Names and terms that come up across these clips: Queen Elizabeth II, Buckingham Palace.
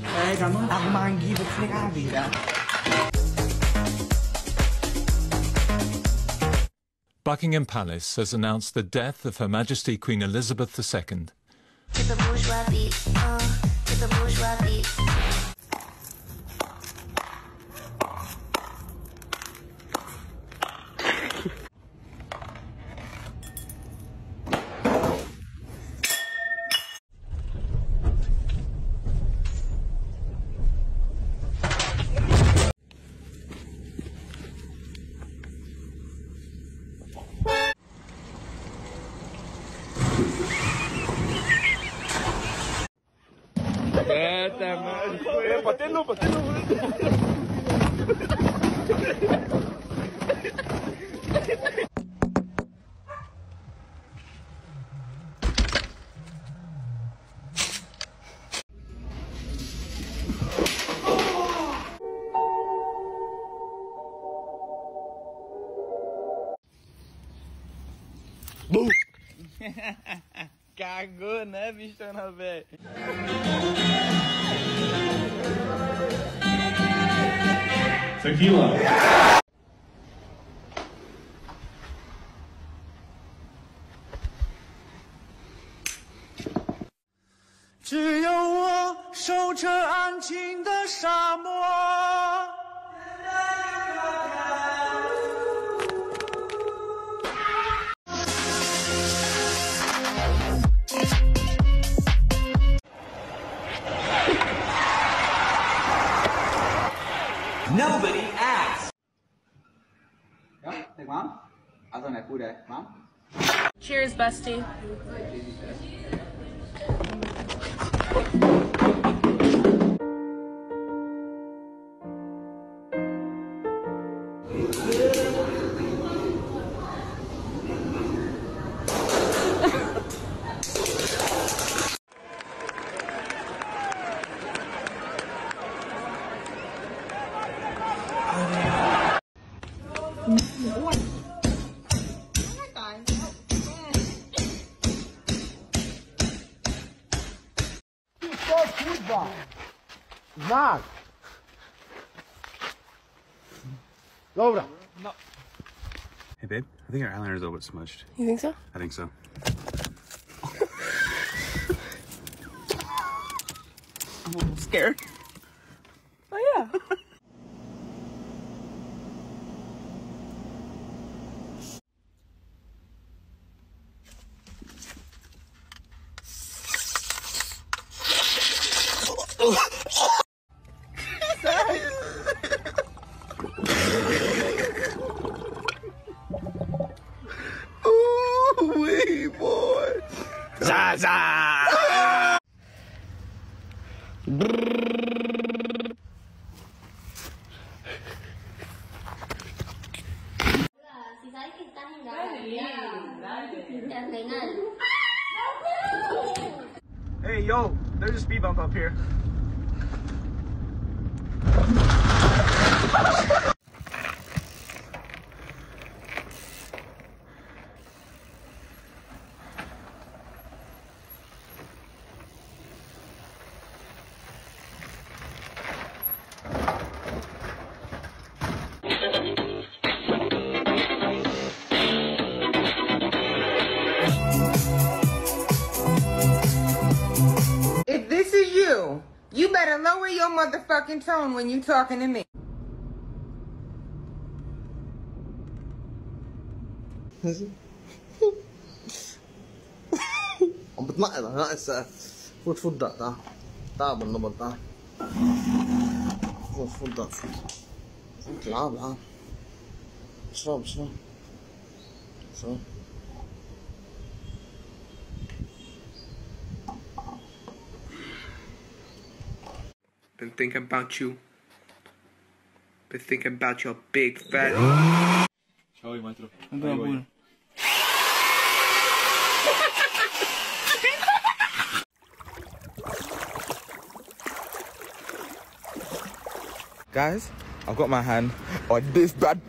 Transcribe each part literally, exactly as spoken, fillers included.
Eh, kan aku manggil betul kali dah. Buckingham Palace has announced the death of Her Majesty Queen Elizabeth the second. To the bourgeois beat, uh, to the bourgeois beat. Cagou, né, bichona, velho? Tequila! Nobody asks. Yeah, like mom. I thought I could act, mom. Cheers, Busty. Zak! Dobra! No. Hey babe, I think our eyeliner is a little bit smudged. You think so? I think so. I'm a little scared. Oh yeah. Hey yo, there's a speed bump up here. Motherfucking tone when you talking to me. I'm not that. It's a good food that. That one, number that. Good food that. Klar, klar. So, so, so. Been thinking about you. Been thinking about your big fat. Ciao, maestro. Andiamo. Guys, I've got my hand on this bad.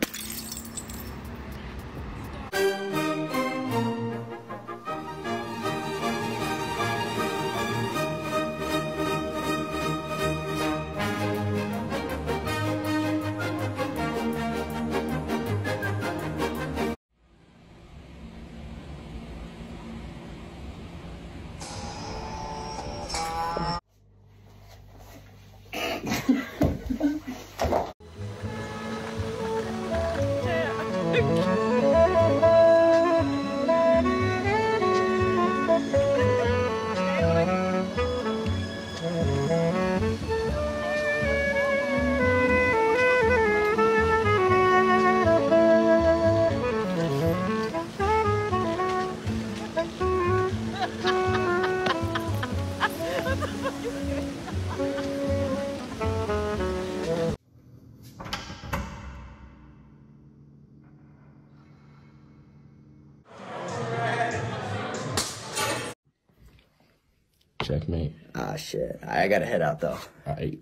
Checkmate. Ah, shit. I gotta head out, though. All right.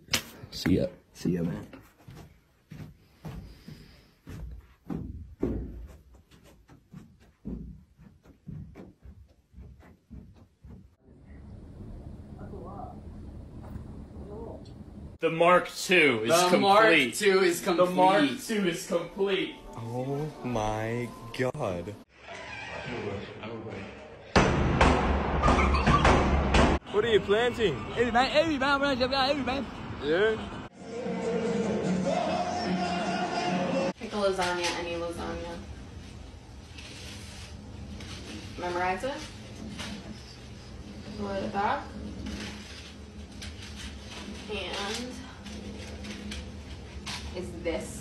See ya. See ya, man. The Mark two is the complete. The Mark two is complete. The Mark two is complete. Oh my god. What are you planting? Every man, every man, every man. Yeah. Pick a lasagna, any lasagna. Memorize it. Roll it back. And is this